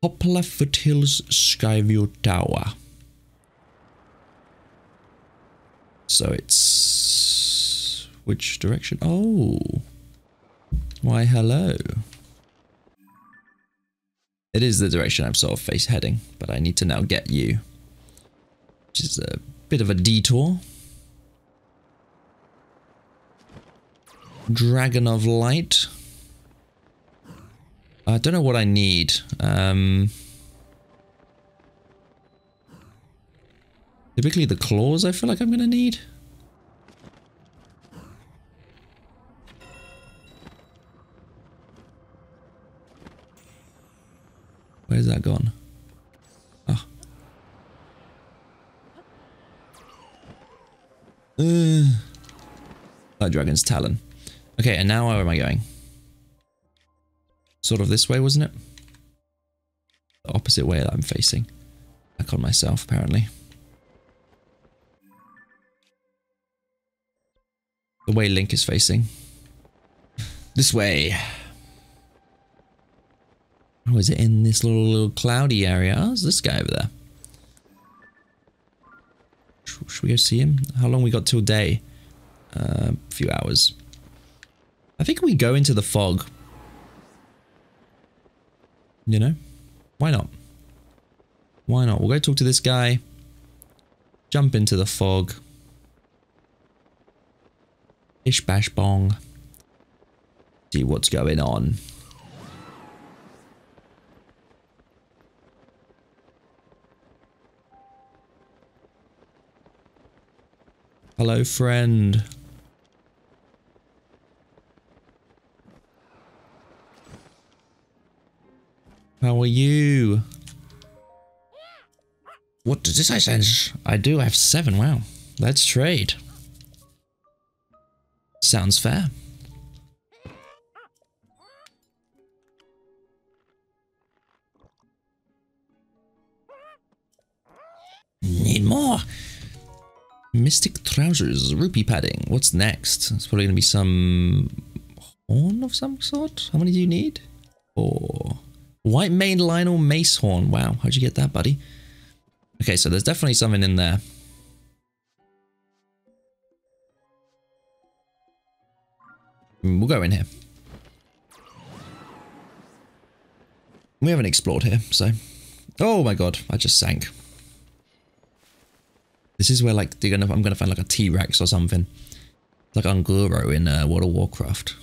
Poplar Foothills Skyview Tower. So it's... which direction? Oh! Why, hello. It is the direction I'm sort of heading, but I need to now get you. Which is a bit of a detour. Dragon of Light. I don't know what I need. Typically the claws I feel like I'm gonna need. Where's that gone? Ah. That dragon's talon. Okay, and now where am I going? Sort of this way, wasn't it? The opposite way that I'm facing. Back on myself, apparently. The way Link is facing. This way. Oh, is it in this little cloudy area? Oh, it's this guy over there. Should we go see him? How long we got till day? A few hours. I think we go into the fog. You know? Why not? Why not? We'll go talk to this guy. Jump into the fog. Bish bash bong. See what's going on. Hello, friend. How are you? What does this I sense? I do have 7, wow. Let's trade. Sounds fair. Need more! Mystic trousers, rupee padding. What's next? It's probably gonna be some... horn of some sort? How many do you need? 4... White Mane Lionel Mace Horn. Wow, how'd you get that, buddy? Okay, so there's definitely something in there. We'll go in here. We haven't explored here, so... Oh my god, I just sank. This is where, like, I'm gonna find, like, a T-Rex or something. It's like Un'Goro in World of Warcraft.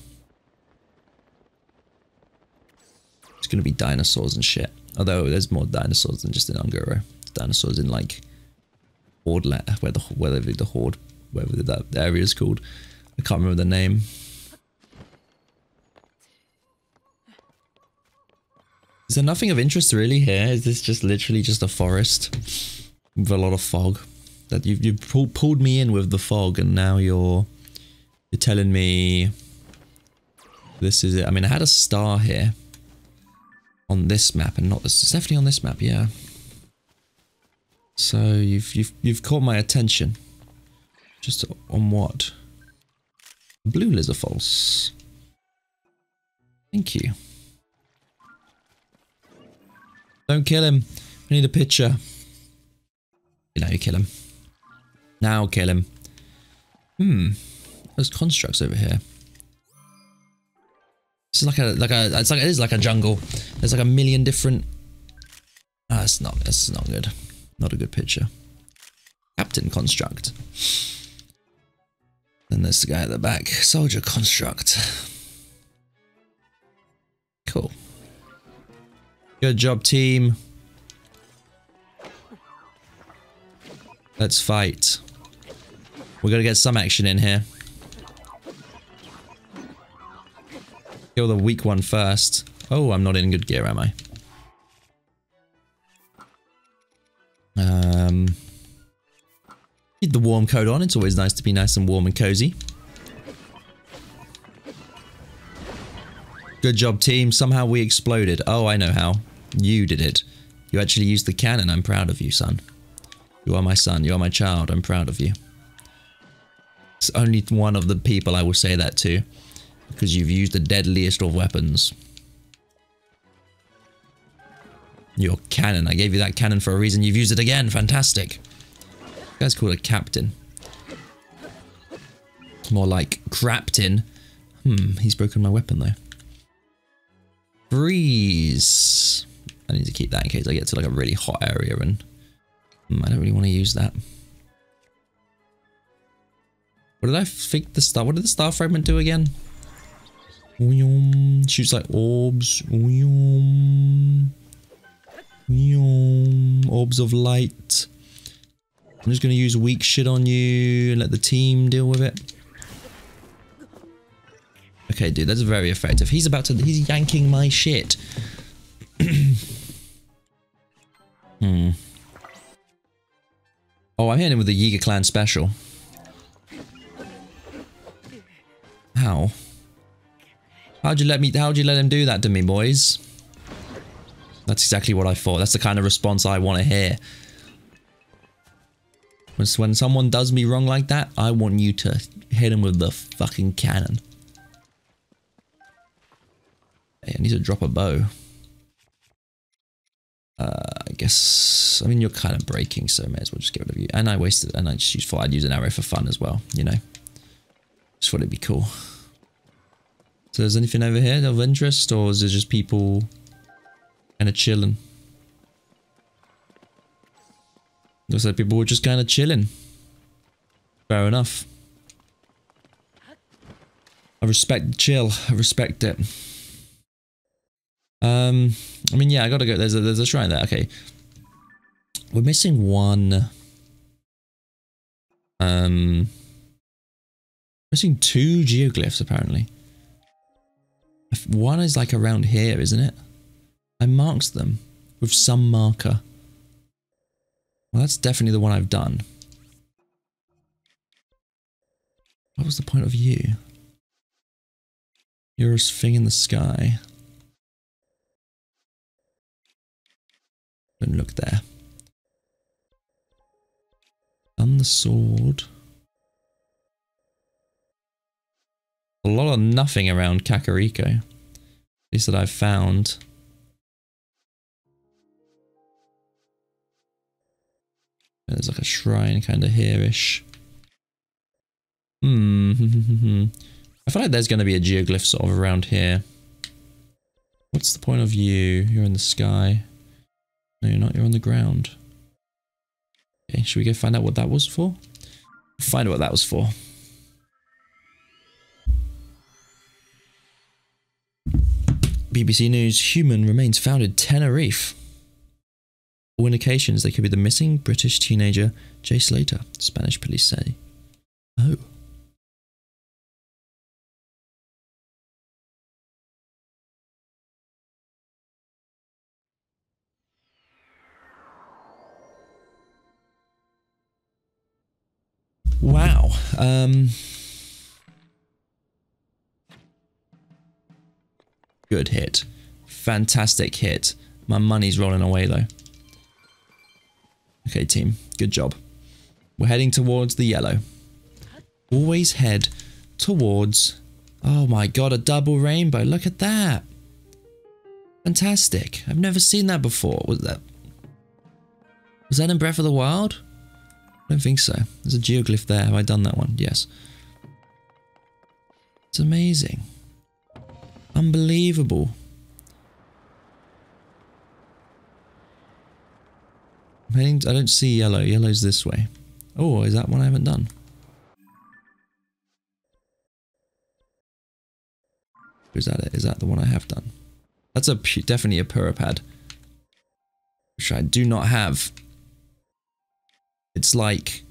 It's gonna be dinosaurs and shit. Although there's more dinosaurs than just in Un'Goro. Dinosaurs in like Horde, wherever that area is called. I can't remember the name. Is there nothing of interest really here? Is this just literally just a forest with a lot of fog? That you've pulled me in with the fog, and now you're telling me this is it. I mean, I had a star here. On this map and not this. It's definitely on this map, yeah. So you've caught my attention. Just on what? Blue lizard false. Thank you. Don't kill him. I need a picture. Now you kill him. Now kill him. Hmm. There's constructs over here. It's like a jungle. There's like a million different. Ah, it's not good. Not a good picture. Captain construct. Then there's the guy at the back. Soldier construct. Cool. Good job, team. Let's fight. We're gonna get some action in here. Kill the weak one first. Oh, I'm not in good gear, am I? Keep the warm coat on. It's always nice to be nice and warm and cozy. Good job, team. Somehow we exploded. Oh, I know how. You did it. You actually used the cannon. I'm proud of you, son. You are my son. You are my child. I'm proud of you. It's only one of the people I will say that to. Because you've used the deadliest of weapons. Your cannon. I gave you that cannon for a reason. You've used it again. Fantastic. This guy's called a captain. More like craptin. He's broken my weapon though. Freeze. I need to keep that in case I get to like a really hot area and I don't really want to use that. What did I think the star? What did the star fragment do again? Shoots like orbs. Orbs of light. I'm just gonna use weak shit on you and let the team deal with it. Okay, dude, that's very effective. He's about to. He's yanking my shit. Oh, I'm hitting him with the Yiga Clan special. How? How'd you let him do that to me, boys? That's exactly what I thought. That's the kind of response I want to hear. When someone does me wrong like that, I want you to hit him with the fucking cannon. Hey, I need to drop a bow. I guess, I mean, you're kind of breaking, so may as well just get rid of you. And I wasted, and I just thought I'd use an arrow for fun as well, you know. Just thought it'd be cool. So there's anything over here of interest, or is there just people kind of chilling? Looks like people were just kind of chilling. Fair enough. I respect the chill. I respect it. I mean, yeah, I gotta go. There's a shrine there. Okay. We're missing one. Missing two geoglyphs, apparently. One is like around here, isn't it? I marked them with some marker. Well, that's definitely the one I've done. What was the point of you? You're a thing in the sky. Don't look there. Done the sword. A lot of nothing around Kakariko. At least that I've found. There's like a shrine kind of here-ish. I feel like there's going to be a geoglyph sort of around here. What's the point of you? You're in the sky. No, you're not. You're on the ground. Okay, should we go find out what that was for? Find out what that was for. BBC News, human remains found in Tenerife. All indications they could be the missing British teenager Jay Slater, Spanish police say. Oh. Wow. Good hit. Fantastic hit. My money's rolling away though. Okay, team. Good job. We're heading towards the yellow. Always head towards... Oh my god, a double rainbow. Look at that. Fantastic. I've never seen that before. Was that in Breath of the Wild? I don't think so. There's a geoglyph there. Have I done that one? Yes. It's amazing. Unbelievable. I don't see yellow. Yellow's this way. Oh, is that one I haven't done? Is that it? Is that the one I have done? That's a definitely a Purapad. Which I do not have. It's like...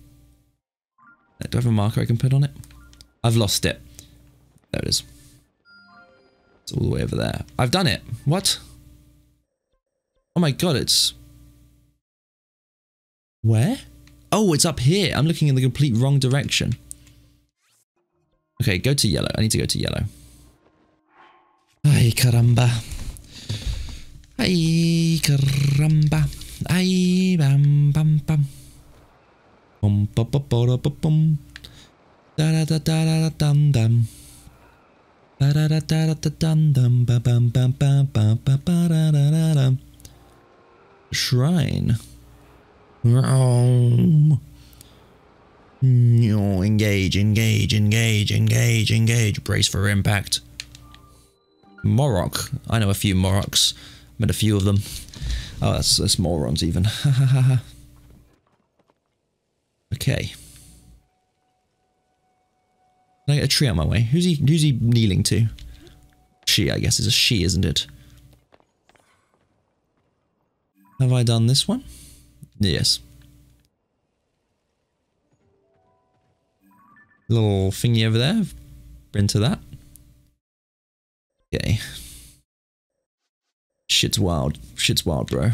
Do I have a marker I can put on it? I've lost it. There it is. It's all the way over there. I've done it! What? Oh my god, it's... Where? Oh, it's up here. I'm looking in the complete wrong direction. Okay, go to yellow. I need to go to yellow. Ay, caramba. Ay, caramba. Ay, bam, bam, bam. Bum, ba, ba, ba, ba, bum. Da, da, da, da, da, dum, dum. Ba, da, da, da, da, dum, dum. Ba, bam, bam, bam, ba, ba, ba, da, da, da, da. shrine. Engage, engage, engage, engage, engage. Brace for impact. Morok. I know a few Moroks. Met a few of them. Oh, that's morons even. Okay. Can I get a tree on my way? Who's he kneeling to? She, I guess, is a she, isn't it? Have I done this one? Yes. Little thingy over there. Been to that. Okay. Shit's wild. Shit's wild, bro.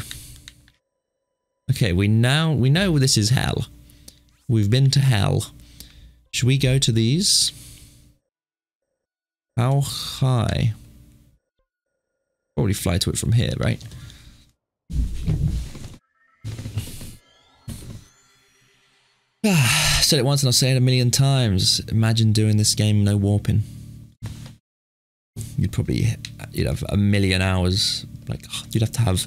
Okay, we know this is hell. We've been to hell. Should we go to these? How high? Probably fly to it from here, right? I said it once and I'll say it a million times. Imagine doing this game no warping. You'd have a million hours. Like you'd have to have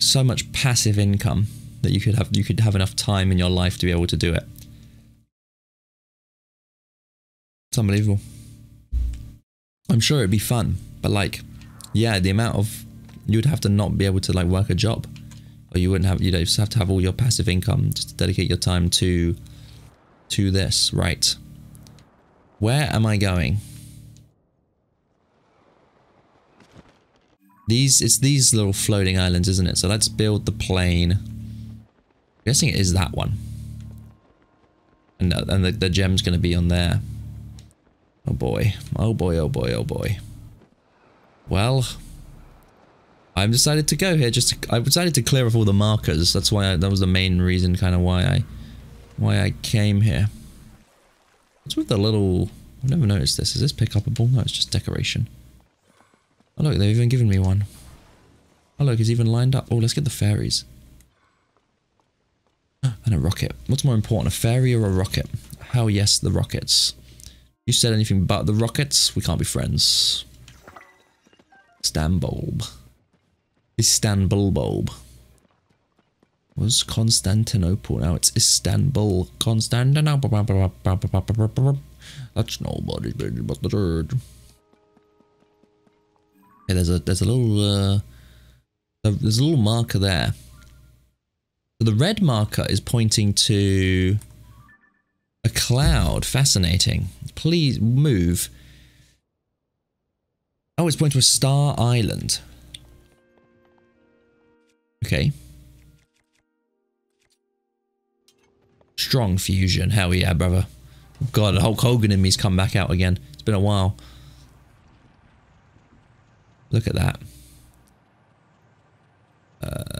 so much passive income that you could have enough time in your life to be able to do it. It's unbelievable. I'm sure it'd be fun, but like, yeah, the amount of you'd have to not be able to like work a job, or you wouldn't have. You'd just have to have all your passive income just to dedicate your time to this, right? Where am I going? It's these little floating islands, isn't it? So let's build the plane. I'm guessing it is that one, and the gem's going to be on there. Oh boy, oh boy, oh boy, oh boy. Well, I've decided to go here just to, I've decided to clear off all the markers. That's why that was the main reason kind of why I came here. What's with the little, I've never noticed this. Is this pick up a ball? No, it's just decoration. Oh look, they've even given me one. Oh look, it's even lined up. Oh, let's get the fairies. And a rocket. What's more important, a fairy or a rocket? Hell yes, the rockets. You said anything but the rockets, we can't be friends. Istanbul bulb. Was Constantinople, now it's Istanbul. Constantinople. That's nobody's business but the dirt. Okay, there's a little marker there. So the red marker is pointing to a cloud. Fascinating. Please move. Oh, it's pointing to a star island. Okay. Strong fusion. Hell yeah, brother. God, Hulk Hogan in me's come back out again. It's been a while. Look at that.